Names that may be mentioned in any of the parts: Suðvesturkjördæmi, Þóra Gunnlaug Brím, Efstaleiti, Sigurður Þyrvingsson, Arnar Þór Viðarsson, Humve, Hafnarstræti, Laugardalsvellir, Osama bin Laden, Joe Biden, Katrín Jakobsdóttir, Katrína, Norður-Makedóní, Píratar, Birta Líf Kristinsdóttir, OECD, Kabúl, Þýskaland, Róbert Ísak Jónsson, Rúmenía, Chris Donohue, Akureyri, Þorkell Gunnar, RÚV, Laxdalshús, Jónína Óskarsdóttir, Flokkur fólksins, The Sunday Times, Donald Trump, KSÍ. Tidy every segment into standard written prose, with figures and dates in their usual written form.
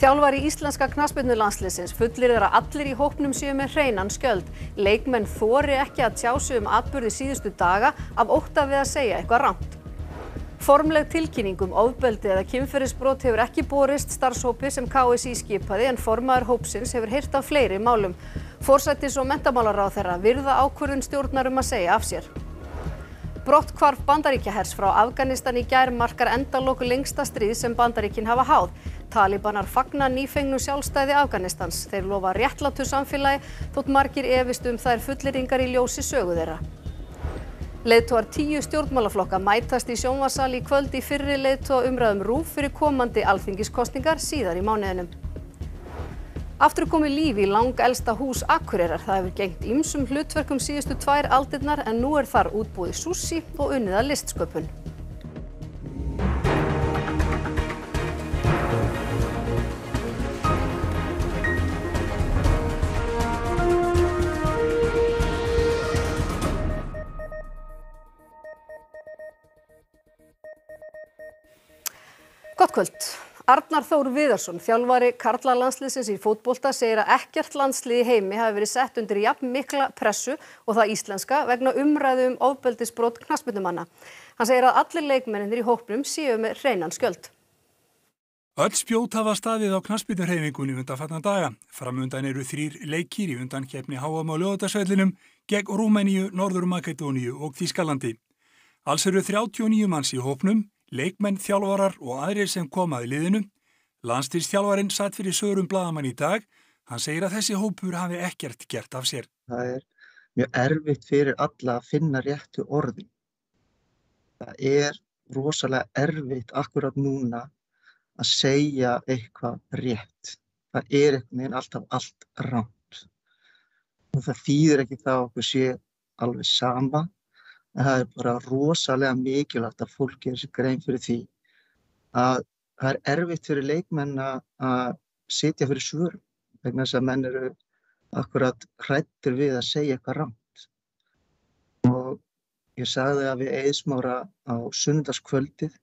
Þjálfari íslenska knattspyrnulandsliðsins fullyrðir að allir í hópnum séu með hreinan skjöld. Leikmenn þori ekki að tjá sig um atburði síðustu daga af ótta við að segja eitthvað rangt. Formleg tilkynning um ofbeldi eða kynferðisbrot hefur ekki borist starfshópi sem KSÍ skipaði en formaður hópsins hefur heyrt af fleiri málum. Forsætis- og menntamálaráðherra virða ákvörðun stjórnar um að segja af sér. Brotthvarf Bandaríkjahers frá Afganistan í gær markar endalok lengsta stríð sem Bandaríkin hafa háð. Talíbanar fagna nýfengnu sjálfstæði Afganistans. Þeir lofa réttlátu samfélagi þótt margir efist um þær fullyrðingar í ljósi sögu þeirra. Leiðtogar 10 stjórnmálaflokka mætast í sjónvarpssal í kvöld í fyrri leiðtoga umræðum RÚV fyrir komandi alþingiskosningar síðar í mánuðinum. Aftur komi líf í langelsta hús Akureyrar. Það hefur gegnt ýmsum hlutverkum síðustu 2 aldirnar en nú er þar útbúið súsí og unnið að listsköpun. Gott kvöld. Arnar Þór Viðarsson, þjálfari karla landsliðsins í fótbolta, segir að ekkert landslið í heimi hafi verið sett undir jafn mikla pressu og það íslenska vegna umræðu um ofbeldisbrot knattspyrnumanna. Hann segir að allir leikmennir í hópnum séu með hreinan skjöld. Öll spjót hafa staðið á knattspyrnuhreyfingunni undanfarna daga. Framundan eru 3 leikir í undankeppni HM á Laugardalsvellinum gegn Rúmeníu, Norður-Makedóníu og Þýskalandi. Alls eru 39 manns í hópnum. Leikmenn, þjálfarar og aðrir sem komaði liðinu. Landsliðsþjálfarinn satt fyrir sögurum blaðamann í dag. Hann segir að þessi hópur hafi ekkert gert af sér. Það er mjög erfitt fyrir alla að finna réttu orðin. Það er rosalega erfitt akkurat núna að segja eitthvað rétt. Það er einhvern veginn alltaf allt rangt. Og það þýðir ekki það að okkur sé alveg sama. En það er bara rosalega mikilvægt að fólk gerir sér grein fyrir því að það er erfitt fyrir leikmenn að sitja fyrir svörum vegna þess að menn eru akkurat hræddir við að segja eitthvað rangt. Og ég sagði að við Eiðsmára á sunnudagskvöldið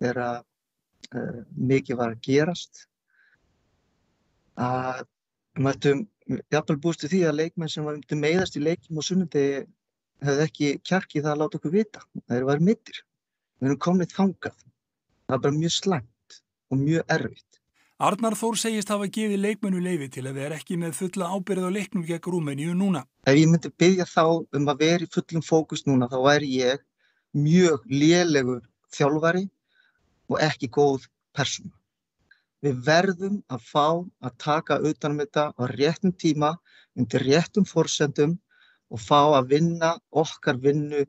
þegar mikið var að gerast að við mættum jafnvel búist við því að leikmenn sem var meiðast í leikjum á sunnudegi hefði ekki kjarki það að láta okkur vita. Það eru væri mittir. Við erum komnið þangað. Það er bara mjög slæmt og mjög erfitt. Arnar Þór segist hafa gefið leikmennu leyfi til að vera ekki með fulla ábyrgð á leiknum gegn Rúmeníu núna. Ef ég myndi biðja þá að vera í fullum fókus núna, þá væri ég mjög lélegur þjálfari og ekki góð persóna. Við verðum að fá að taka utanum þetta á réttum tíma, undir réttum forsendum, og fá að vinna okkar vinnu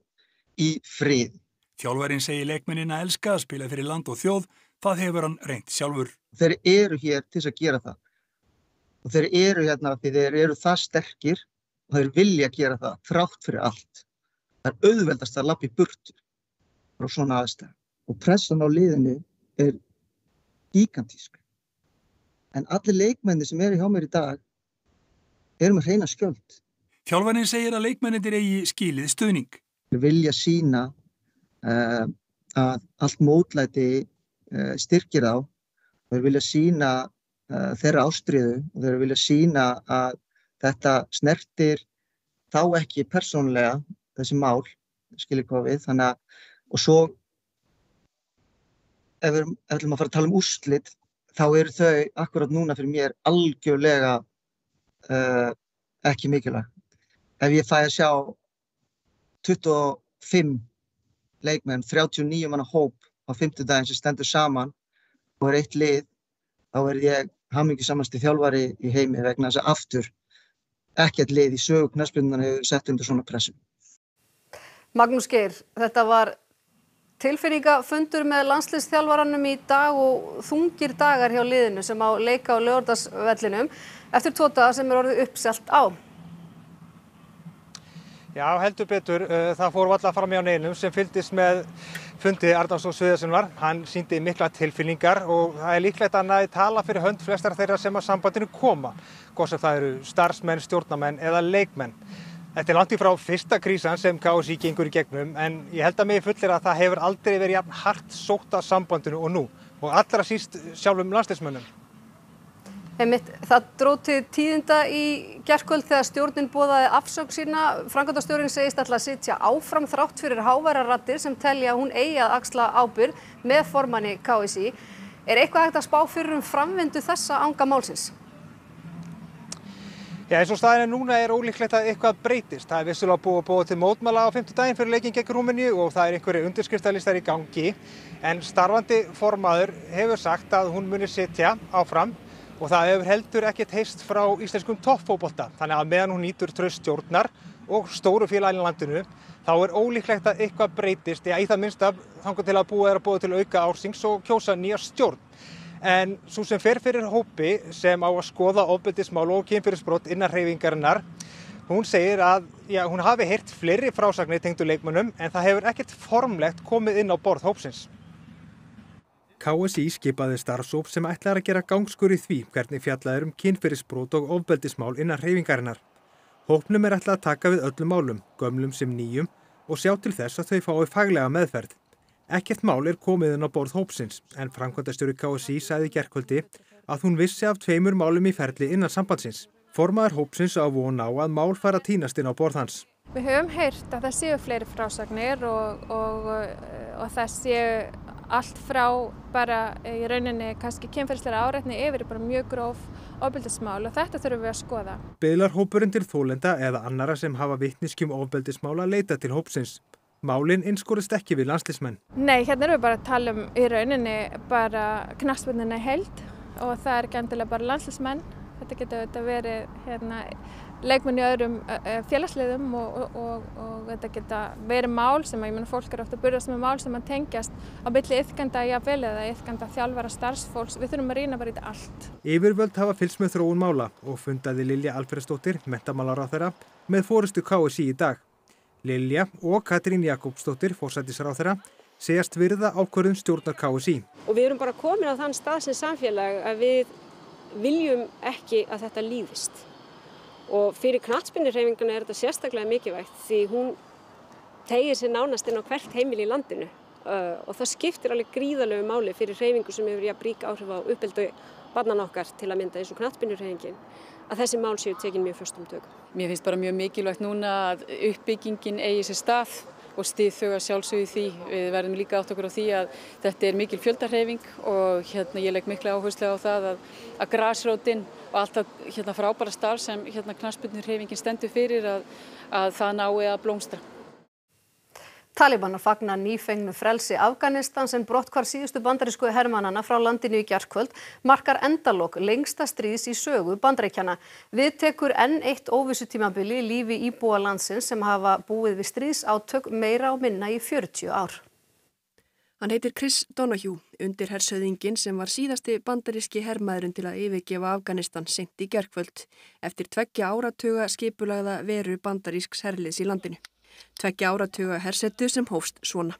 í frið. Þjálfarinn segir leikmennin að elska að spila fyrir land og þjóð, það hefur hann reynt sjálfur. Þeir eru hér til þess að gera það. Og þeir eru hérna því þeir eru það sterkir og þeir vilja gera það þrátt fyrir allt. Það er auðveldast að lappa í burtu frá svona aðstæða. Og pressan á liðinu er gigantísk. En allir leikmenni sem eru hjá mér í dag eru með hreina skjöld. Þjálfarinn segir að leikmennir eigi skilið stuðning. Við vilja sína að allt mótlæti styrkir á. Við vilja sína þeirra ástríðu og þeir vilja sína að þetta snertir þá ekki persónlega þessi mál, skiljið hvað við. Þannig að, og svo ef við ætlum að fara að tala um úrslit, þá eru þau akkurat núna fyrir mér algjörlega ekki mikilvægt. Ef ég fæ að sjá 25 leikmenn, 39 manna hóp á 5. daginn sem stendur saman og er eitt lið, þá er ég hamingjusamasti þjálfari í heimi vegna þess að aftur ekkert lið í sögu knattspyrnunnar hefur sett undir svona pressu. Magnús Geir, þetta var tilfinningafundur með landsliðsþjálfaranum í dag og þungir dagar hjá liðinu sem á leika á Laugardalsvellinum eftir 2 daga sem er orðið uppselt á. Já, heldur betur. Það fór varla fram hjá neinum sem fylgdist með fundi Arnars og Suðessonar. Hann sýndi mikla tilfinningar og það er líklegt að næði tala fyrir hönd flestar þeirra sem að sambandinu koma. Hvort sem það eru starfsmenn, stjórnarmenn eða leikmenn. Þetta er langt í frá fyrsta krísan sem KSÍ gengur í gegnum en ég held að mig fullir að það hefur aldrei verið jafn hart sótt að sambandinu og nú og allra síst sjálfum landsliðsmönnum. Það dróð til tíðinda í gærkvöld þegar stjórnin boðaði afsögn sína. Framkvæmdastjórinn segist ætla að sitja áfram þrátt fyrir háværar raddir sem telja að hún eigi að axla ábyrgð með formanni KSÍ. Er eitthvað hægt að spá fyrir framvindu þessa anga málsins? Já, eins og staðinu núna er ólíklegt að eitthvað breytist. Það er vissulega búið að boða til mótmæla á 5. daginn fyrir leikinn gegn Rúmeníu og það er einhverjir undirskriftalistar í gangi. En starfandi formaður hefur sagt að hún muni sitja áfram og það hefur heldur ekkert heyrst frá íslenskum toppfótbolta. Þannig að meðan hún nýtur trausts stjórnar og stóru félaganna í landinu, þá er ólíklegt að eitthvað breytist, í það minnsta þangað til að búið er að boða til auka ársins og kjósa nýja stjórn. En sú sem fer fyrir hópi sem á að skoða ofbeldismál og kynferðisbrot innan hreyfingarinnar, hún segir að hún hafi heyrt fleiri frásagnir tengdum leikmönnum en það hefur ekkert formlegt komið inn á borð hópsins. KSÍ skipaði starfshóp sem ætlar að gera gangskur í því hvernig fjallað er kynferðisbrot og ofbeldismál innan hreyfingarinnar. Hópnum er ætlað að taka við öllum málum, gömlum sem nýjum, og sjá til þess að þau fái faglega meðferð. Ekkert mál er komið inn á borð hópsins, en framkvæmdastjóri KSÍ sagði í gærkvöldi að hún vissi af 2 málum í ferli innan sambandsins. Formaður hópsins á von á að mál fara að tínast inn á borð hans. Við höfum heyrt að það séu fleiri frásagnir og það séu allt frá bara í rauninni kannski kynferðislega áreitni yfir bara mjög gróf ofbeldismál og þetta þurfum við að skoða. Biðlarhópurinn til þolenda eða annara sem hafa vitneskju um ofbeldismála leita til hópsins. Málin einskorðist ekki við landsliðsmenn. Nei, hérna erum við bara að tala í rauninni bara knattspyrnuna í heild og það er ekki endilega bara landsliðsmenn. Þetta getur auðvitað verið leikmenn í öðrum félagsliðum og þetta getur verið mál sem fólk er ofta að burðast með mál sem að tengjast á milli iðkenda jafnvel eða iðkenda þjálfara starfsfólks. Við þurfum að rýna bara í þetta allt. Yfirvöld hafa fylgst með þróun mála og fundaði Lilja Alfreðsdóttir, menntamálaráðherra, með forystu KSÍ í dag. Lilja og Katrín Jakobsdóttir, forsætisráðherra, segjast virða ákvörðun stjórnar KSÍ. Og við erum bara komin á þann stað sem samfélag að við viljum ekki að þetta líðist. Og fyrir knattspyrnuhreyfinguna er þetta sérstaklega mikilvægt því hún teygir sig nánast inn á hvert heimili í landinu. Og það skiptir alveg gríðarlegu máli fyrir hreyfingu sem hefur jafnrík áhrif á uppeldi barnanna okkar til að mynda eins og knattspyrnuhreyfingin. Að þessi mál séu tekin mjög föstum tökum. Mér finnst bara mjög mikilvægt núna að uppbyggingin eigi sér stað og styð þau að sjálfsögðu því. Við verðum líka átt okkur á því að þetta er mikil fjöldarhreyfing og ég legg mikla áherslu á það að grasrótin og allt það frábæra starf sem knattspyrnuhreyfingin stendur fyrir að það nái að blómstra. Talíbanar fagna nýfengnu frelsi Afganistan sem brotthvarf síðustu bandarísku hermannanna frá landinu í gærkvöld markar endalok lengsta stríðs í sögu Bandaríkjanna. Við tekur enn eitt óvissutímabili lífi íbúa landsins sem hafa búið við stríðsátök meira og minna í 40 ár. Hann heitir Chris Donohue, undirhershöfðinginn sem var síðasti bandaríski hermaðurinn til að yfirgefa Afganistan seint í gærkvöld eftir 2 áratuga skipulagða veru bandarísks herliðs í landinu. 2 áratuga hersetu sem hófst svona.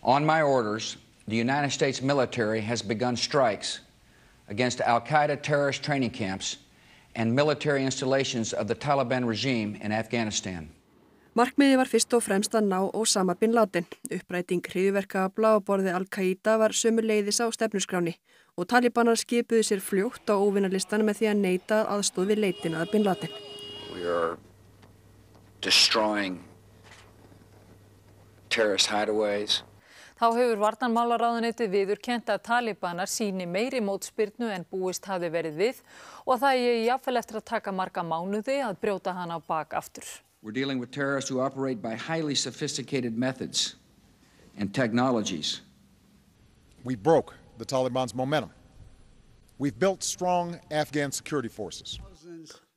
On my orders, the United States military has begun strikes against Al-Qaeda terrorist training camps and military installations of the Taliban regime in Afghanistan. Markmiði var fyrst og fremst að ná Osama bin Laden. Uppræting hryðjuverka af bláborði Al-Qaeda var sömuleiðis á stefnuskráni og talibanar skipuðu sér fljótt á óvinarlistan með því að neita aðstoð við leitina að bin Laden. We are destroying terrorist hideaways. Þá hefur varnarmálaráðuneytið viðurkennt að talibanar síni meiri mótspyrnu en búist hafi verið við og það eigi jafnvel eftir að taka marga mánuði að brjóta hana á bak aftur. We're dealing with terrorists who operate by highly sophisticated methods and technologies. We broke the Taliban's momentum. We've built strong Afghan security forces.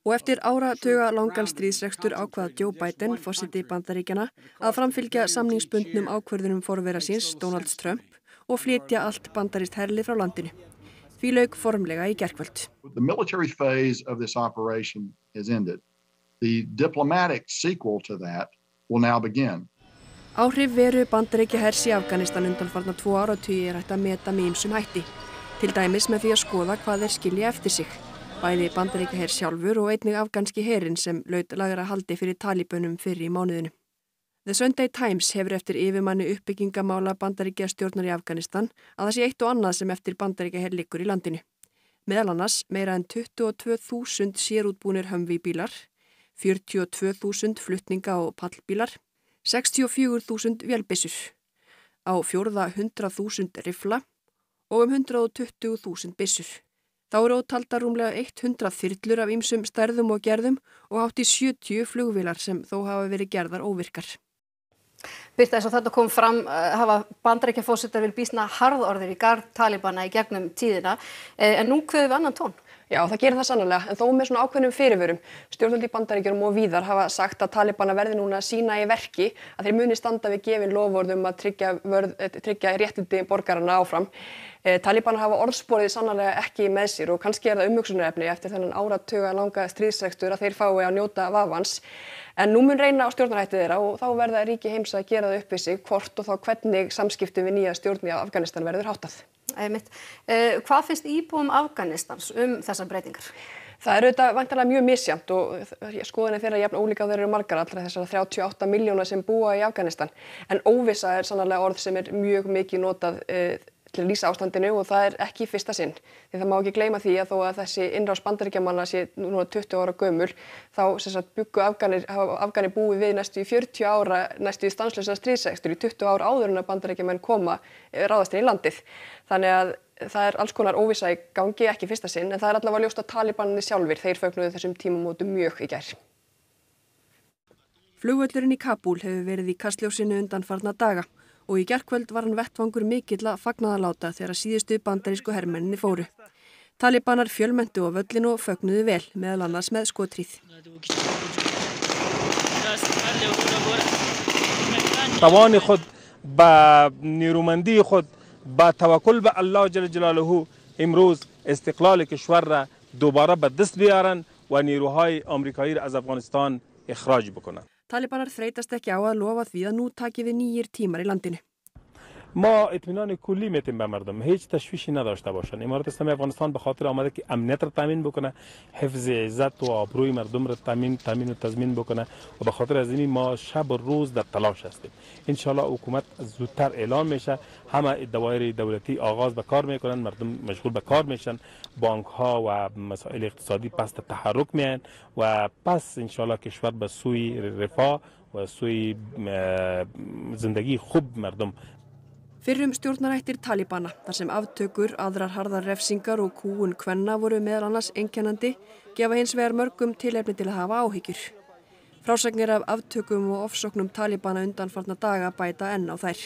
Og eftir áratuga langan stríðsrekstur ákvað Joe Biden, forseti Bandaríkjanna, að framfylgja samningsbundnum ákvörðunum forvera síns, Donald Trump, og flytja allt bandarískt herlið frá landinu. Því lauk formlega í gærkvöld. The military phase of this operation is ended. The diplomatic sequel to that will now begin. Áhrif veru Bandaríkja hers í Afganistan undanfarna 2 áratugi er hægt að meta með ýmsum hætti, til dæmis með því að skoða hvað þeir skilja eftir sig. Bæði Bandaríkjaher sjálfur og einnig afganski herinn sem laut lagra haldi fyrir talibunum fyrr í mánuðinu. The Sunday Times hefur eftir yfirmanni uppbyggingamála Bandaríkjastjórnar í Afganistan að það sé eitt og annað sem eftir Bandaríkjaher liggur í landinu. meðal annars meira en 22.000 sérútbúnir Humve bílar, 42.000 flutninga- og pallbílar, 64.000 vélbyssur, á 400.000 rifla og 120.000 byssur. Þá eru ótaldar rúmlega 100 þyrlur af ýmsum stærðum og gerðum og hátt í 70 flugvélar sem þó hafa verið gerðar óvirkar. Birta, eins og þetta kom fram, hafa Bandaríkjaforseta vil býsna harðorðir í garð Talibana í gegnum tíðina, en nú kveðum við annan tón. Já, það gerir það sannarlega, en þó með svona ákveðnum fyrirvörum. Stjórnvöld í Bandaríkjunum og víðar hafa sagt að Talibana verði núna sína í verki að þeir muni standa við gefin loforðum að tryggja réttindi borgarana áfram. Talibana hafa orðsporið sannarlega ekki með sér og kannski er það umhugsunarefni eftir þennan áratuga langa stríðsrekstur að þeir fái að njóta vafans. En nú mun reyna á stjórnarhætti þeirra og þá verða ríki heims að gera það upp við sig hvort og þá hvernig samskiptum við nýja stjórn í Afganistan verður háttað. Hvað finnst íbúum Afganistans þessar breytingar? Það eru þetta vantanlega mjög misjæmt og skoðanir þeirra jafn ólíka þeir eru margar allra þessara 38 milljóna sem búa í Afganistan. En óvissa er sannarlega orð sem er mjög mikið notað til að lýsa ástandinu og það er ekki í fyrsta sinn. Því það má ekki gleyma því að þó að þessi innrás Bandaríkjamanna sé núna 20 ára gömul, þá hafa Afganir búið við næstu í 40 ára, næstu í stanslausa stríðsrekstur í 20 ára áður en að Bandaríkjamenn koma ráðast inn í landið. Þannig að það er alls konar óvissa í gangi, ekki í fyrsta sinn, en það er allavega ljóst að Talibanarnir sjálfir, þeir fögnuðu þessum tímamótum mjög í gær. Flugvöllurinn í Kabúl hefur verið í kastljósinu undanfarna daga. Og í gærkvöld var hann vettvangur mikill að fagnaðarláta þegar síðustu bandarísku hermenninni fóru. Talibanar fjölmenntu á völlinu og fögnuðu vel, meðal annars með skothríð. Talibanar þreytast ekki á að lofa því að nú taki við nýjir tímar í landinu. Fyrrum stjórnarættir Talibana, þar sem aftökur, aðrar harðar refsingar og kúgun kvenna voru meðal annars einkennandi, gefa hins vegar mörgum tilefni til að hafa áhyggjur. Frásagnir af aftökum og ofsóknum Talibana undanfarna daga bæta enn á þær.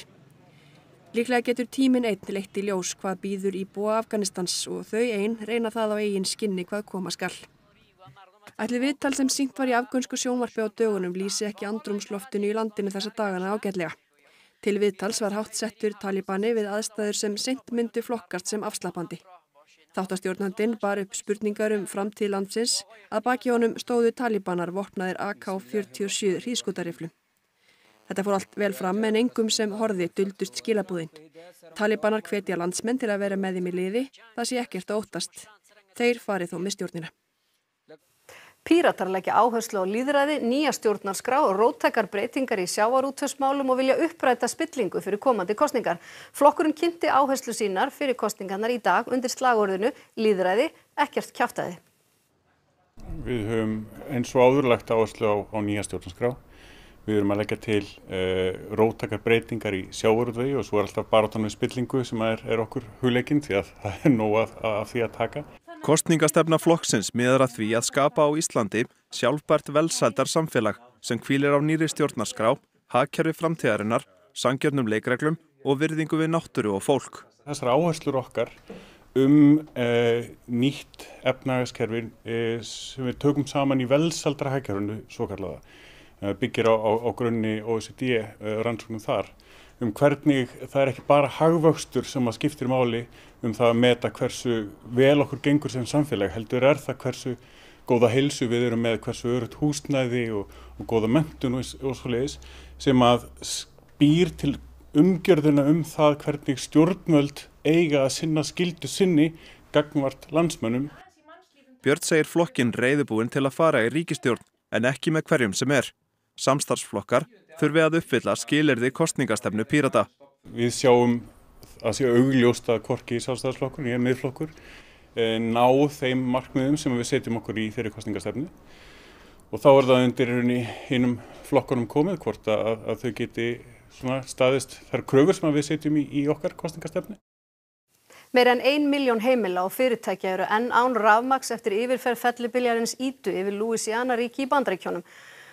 Líklega getur tíminn einn leitt í ljós hvað býður íbúa Afganistans og þau einn reyna það á eigin skinni hvað koma skall. Ætli viðtal sem sýnt var í afgönsku sjónvarpi á dögunum lýsi ekki andrúmsloftinu í landinu þessa dagana ágætlega. Til viðtals var hátt settur Talibani við aðstæður sem seint myndu flokkast sem afslappandi. Þáttastjórnandinn bar upp spurningar framtíð landsins að baki honum stóðu Talibanar vopnaðir AK-47 hríðskotarriflum. Þetta fór allt vel fram en engum sem horfði duldust skilabúðin. Talibanar hvetja landsmenn til að vera með þeim í liði, það sé ekkert að óttast. Þeir farið þó með stjórnina. Píratar leggja áherslu á lýðræði, nýja stjórnarskrá og róttækar breytingar í sjávarútvegsmálum og vilja uppræta spillingu fyrir komandi kosningar. Flokkurinn kynnti áherslu sínar fyrir kosningarnar í dag undir slagorðinu lýðræði, ekkert kjaftaði. Við höfum eins og áður lagt áherslu á nýja stjórnarskrá. Við höfum að leggja til róttækar breytingar í sjávarútvegi og svo er alltaf baráttan við spillingu sem er okkur hugleikinn því að það er nóg af því að taka. Kosningastefna flokksins miðar að því að skapa á Íslandi sjálfbært velsældar samfélag sem hvílir á nýri stjórnarskrá, hagkerfi framtíðarinnar, sanngjarnum leikreglum og virðingu við náttúru og fólk. Þessar áherslur okkar nýtt efnahagskerfi sem við tökum saman í velsældra hagkerfinu svokallaða, byggir á grunni OECD rannsóknum þar. Hvernig það er ekki bara hagvöxtur sem að skiptir máli það að meta hversu vel okkur gengur sem samfélag, heldur það hversu góða heilsu við erum með, hversu öruggt húsnæði og góða menntun og svoleiðis, sem að býr til umgjörðuna það hvernig stjórnvöld eiga að sinna skyldu sinni gagnvart landsmönnum. Björn segir flokkinn reiðubúinn til að fara í ríkisstjórn en ekki með hverjum sem er. Samstarfsflokkar þurfi að uppfylla skilyrði kosningastefnu Pírata. Við sjáum að sé augljóst að hvorki Sjálfstæðisflokkur né Miðflokkur ná þeim markmiðum sem við setjum okkur í þeirri kosningastefnu. Og þá er það undir hinum flokkunum komið hvort að þau geti staðist þær kröfur sem við setjum í okkar kosningastefnu. Meira en 1 milljón heimila og fyrirtækja eru enn án rafmagns eftir yfirferð fellibyljarins Idu yfir Louisiana ríki í Bandaríkjunum.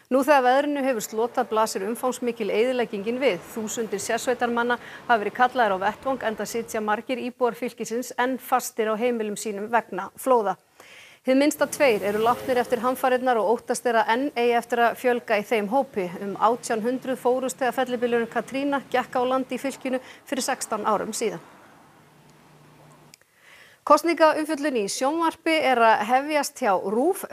Nú þegar veðrinu hefur slotað blasir umfangsmikil eyðileggingin við. Þúsundir sérsveitarmanna hafa verið kallaðir á vettvang enda sitja margir íbúar fylkisins enn fastir á heimilum sínum vegna flóða. Hið minnsta 2 eru látnir eftir hamfarirnar og óttast þeirra enn eigi eftir að fjölga í þeim hópi. 1800 fórust þegar fellibylurinn Katrína gekk á land í fylkinu fyrir 16 árum síðan. Kosningaumfjöllun í sjónvarpi er að hefjast hjá RÚV.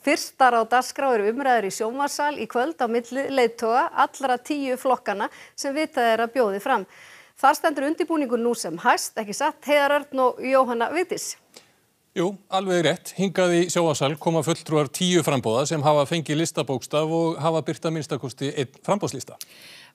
Fyrstar á dagskrá eru umræður í sjónvarsal í kvöld á milli leiðtoga allra 10 flokkana sem vitað er að bjóði fram. Þar stendur undirbúningur nú sem hæst, ekki satt, Heiðar Örn og Jóhanna Víðís. Jú, alveg rétt. Hingað í sjónvarssal koma fulltrúar 10 frambóða sem hafa fengið listabókstaf og hafa birta minnstakosti 1 frambóðslista.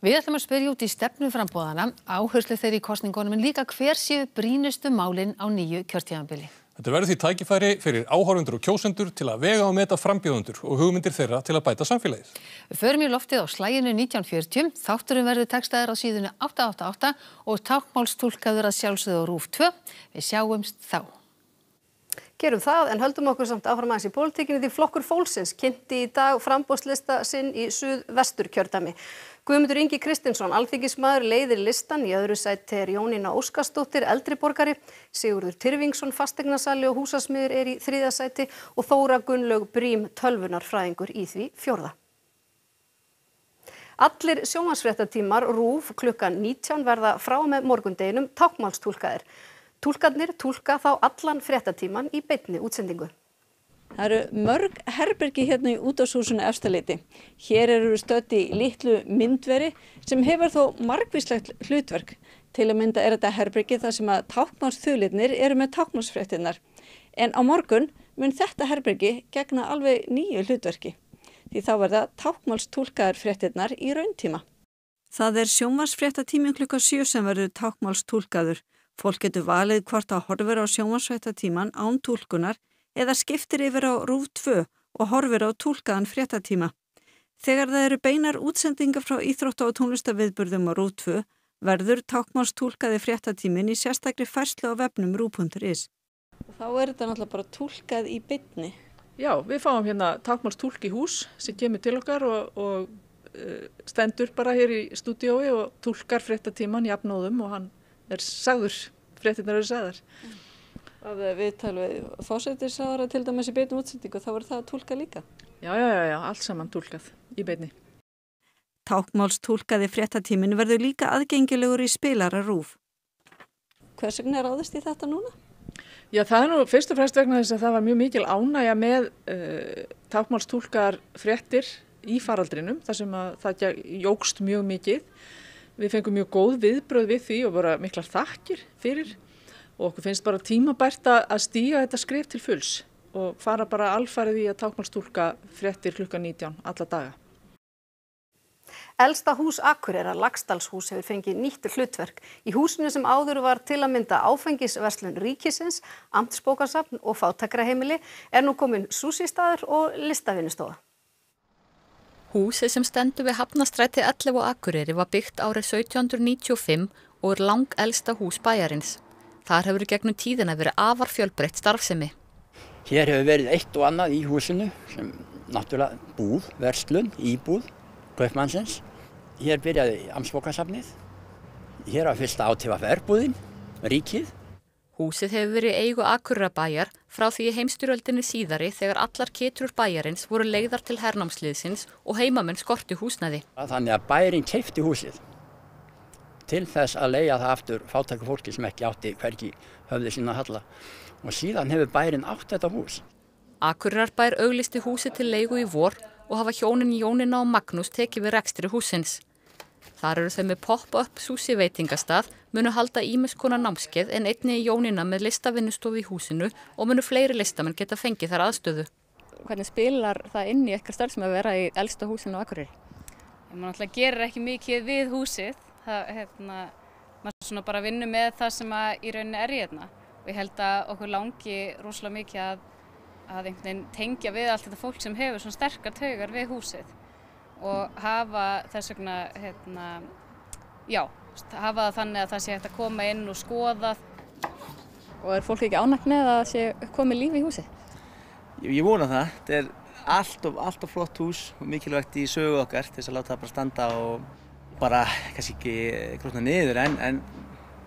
Við ætlum að spyrja út í stefnu frambóðana, áherslu þeirri í kosningunum en líka hver séu brýnustu málin á nýju kjörtímabili. Þetta verður því tækifæri fyrir áhorfendur og kjósendur til að vega og meta frambjóðendur og hugmyndir þeirra til að bæta samfélagið. Við förum í loftið á slaginu 1940, þátturum verður textaðir á síðunni 888 og tákmálstúlkaður að sjálfsögðu á RÚV 2. Við sjáumst þá. Gerum það en höldum okkur samt áfram aðeins í pólitíkinni því Flokkur fólksins kynnti í dag framboðslista sinn í Suðvesturkjördæmi. Guðmundur Ingi Kristinsson, alþingismaður, leiðir listan, í öðru sæti er Jónína Óskarsdóttir, eldriborgari, Sigurður Þyrvingsson, fasteignasali og húsasmiður er í 3. sæti og Þóra Gunnlaug Brím, tölvunarfræðingur, í því 4. Allir sjónvarsfréttatímar RÚV klukkan 19 verða frá með morgundeginum tákmálstúlkaðir. Túlkarnir túlka þá allan fréttatíman í beinni útsendingu. Það eru mörg herbergi hérna í útvarpshúsinu efstaleiti. Hér eru við stödd í litlu myndveri sem hefur þó margvíslegt hlutverk. Til að mynda er þetta herbergi þar sem að tákmálsþulirnir eru með tákmálsfréttinnar. En á morgun mun þetta herbergi gegna alveg nýju hlutverki. Því þá verða tákmálstúlkaðar fréttinnar í rauntíma. Það er sjónvarsfréttatíminn klukka 7 sem verður tákmálstúlkaður. Fólk getur valið hvort að horfir á sjónvarsfréttatíman án túlkunar eða skiptir yfir á RÚV 2 og horfir á túlkaðan fréttatíma. Þegar það eru beinar útsendingar frá íþrótta- og tónlistaviðburðum á RÚV 2 verður tákmálstúlkaði fréttatímin í sérstakri færslu á vefnum rúv.is. Þá er þetta náttúrulega bara túlkað í beinni. Já, við fáum hérna tákmálstúlk í hús sem kemur til okkar og stendur bara hér í stúdíói og túlkar fréttatíman jafnóðum og hann er sagður, fréttinnar eru sagðar. Það er viðtalið fósettir sagðara til dæmis í beinni útsendingu, þá var það að túlka líka. Já, allt saman túlkað í beinni. Tákmálstúlkaði fréttatíminn verður líka aðgengilegur í spilara RÚV. Hvers vegna er ráðist í þetta núna? Já, það er nú fyrst og fremst vegna þess að það var mjög mikil ánægja með tákmálstúlkaðar fréttir í faraldrinum, þar sem að það jókst mjög mikið. Við fengum mjög góð viðbröð við því og bara miklar þakkir fyrir og okkur finnst bara tímabært að stíga þetta skref til fulls og fara bara alfarið í að tákmálstúlka fréttir klukkan 19 alla daga. Elsta hús Akureyrar, Laxdalshús, hefur fengið nýtt hlutverk. Í húsinu sem áður var til að mynda áfengisverslun ríkisins, amtsbókasafn og fátakraheimili er nú komin súsístaður og listavinnustofa. Húsið sem stendur við Hafnarstræti 11 og Akureyri var byggt árið 1795 og er lang elsta hús bæjarins. Þar hefur gegnum tíðina verið afar fjölbreytt starfsemi. Hér hefur verið eitt og annað í húsinu sem náttúrulega búð, verslun, íbúð, kaupmannsins. Hér byrjaði amtsbókasafnið, hér var fyrsta átvr-búðin, ríkið. Húsið hefur verið eigu Akureyrarbæjar frá því í heimstyrjöldinni síðari þegar allar kytrur bæjarins voru leigðar til hernámsliðsins og heimamenn skorti húsnæði. Þannig að bæjarinn keypti húsið til þess að leigja það aftur fátæku fólki sem ekki átti hvergi höfði sína að halla og síðan hefur bæjarinn átt þetta hús. Akureyrarbær auglisti húsið til leigu í vor og hafa hjónin Jónína og Magnús tekið við rekstri húsins. Þar eru þau með pop-up sushi veitingastað, munu halda ímiskona námskeið en einni í Jónina með listavinnustofu í húsinu og munu fleiri listamenn geta fengið þar aðstöðu. Hvernig spilar það inn í eitthvað starf sem að vera í elsta húsinu á Akureyri? Man náttúrulega gerir ekki mikið við húsið, maður svona bara vinnur með það sem í rauninni er hérna. og ég held að okkur langi rosalega mikið að einhvern veginn tengja við allt þetta fólk sem hefur svona sterkar taugar við húsið og hafa þess vegna hafa það þannig að það sé hægt að koma inn og skoða. Og er fólk ekki ánægt með að það sé komið líf í húsið? Ég vona það. Þetta er allt of flott hús og mikilvægt í sögu okkar til þess að láta það bara standa og bara kannski ekki grotna niður en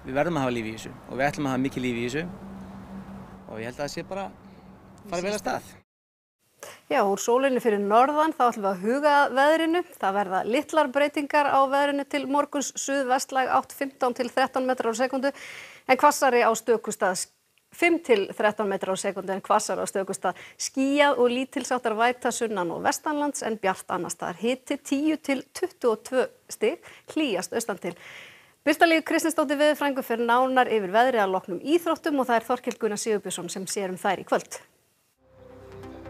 við verðum að hafa líf í þessu og við ætlum að hafa mikið líf í þessu og ég held að það sé bara farið vel af stað. Já, úr sólinni fyrir norðan þá ætlum við að huga að veðrinu. Það verða litlar breytingar á veðrinu til morguns, suðvestlæg átt 15 til 13 metrar á sekundu en hvassari á stöku stað 5 til 13 metrar á sekundu en hvassari á stöku stað. Skýjað og lítilsháttar væta sunnan og vestanlands en bjart annars staðar. Hiti 10 til 22 stig, hlýjast austan til. Birta Líf Kristinsdóttir veðurfræðingur fer nánar yfir veðrið að loknum íþróttum og það er Þorkell Gunnar Sigurbjörnsson sem sér um þær í kvöld.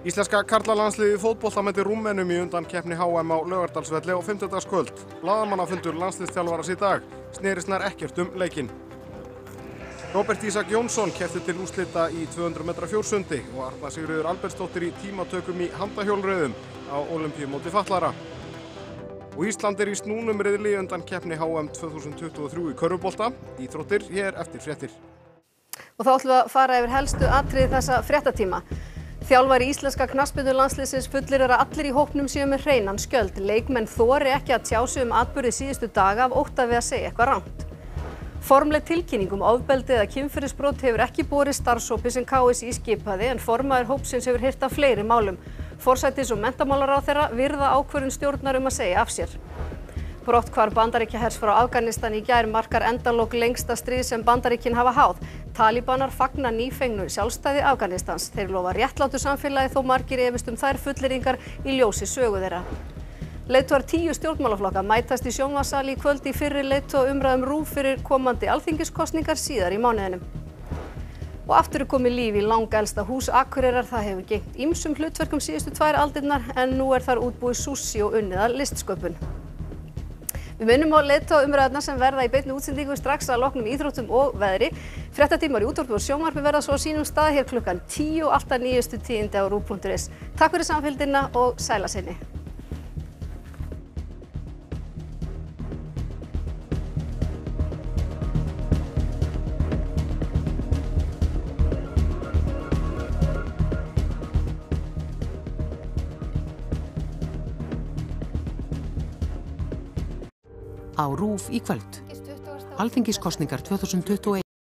Íslenska karlalandsliðið í fótbolta mætir Rúmenum í undankeppni HM á Laugardalsvelli á fimmtudagskvöld. Blaðamannafundur landsliðsþjálfarans í dag snerist nær ekkert um leikinn. Róbert Ísak Jónsson keppti til úrslita í 200 metra fjórsundi og Arnar Sigurður Albertsdóttir í tímatökum í handahjólreiðum á Ólympíumóti fatlara. Og Ísland er í snúnum riðli í undankeppni HM 2023 í körfubolta. Íþróttir hér eftir fréttir. Og þá ætlum við að fara yfir helstu atriði þessa fréttatíma. Þjálfari íslenska knattspyrnulandsliðsins fullyrir að allir í hópnum séu með hreinan skjöld. Leikmenn þori ekki að tjá sig um atburði síðustu daga af ótta við að segja eitthvað rangt. Formleg tilkynning um ofbeldi eða kynferðisbrot hefur ekki borist starfshópi sem KSÍ skipaði en formaður hópsins hefur heyrt af fleiri málum. Forsætis- og menntamálaráðherra virða ákvörðun stjórnar um að segja af sér. Brotthvarf Bandaríkjahers frá Afganistan í gær markar endalok lengsta stríð sem Bandaríkin hafa háð. Talíbanar fagna nýfengnu sjálfstæði Afganistans. Þeir lofa réttlátu samfélagi þó margir efist um þær fullyrðingar í ljósi sögu þeirra. Leiðtogar 10 stjórnmálaflokka mætast í sjónvarpssal í kvöld í fyrri leiðtoga umræðum RÚV fyrir komandi alþingiskosningar síðar í mánuðinum. Og aftur er komið líf í langelsta hús Akureyrar. Það hefur gegnt ýmsum hlutverkum síðustu 2 aldirnar en nú er þar útbúið súsí og unnið að listsköpun. Við minnum á leiðtoga umræðurnar sem verða í beinni útsendingu strax að loknum íþróttum og veðri. Fréttatímar í útvarpi og sjónvarpi verða svo á sínum stað hér klukkan 10 og alltaf nýjustu tíðindi á ruv.is. Takk fyrir samfylgdina og sæla sinni. Á RÚV í kvöld. Alþingiskosningar 2021.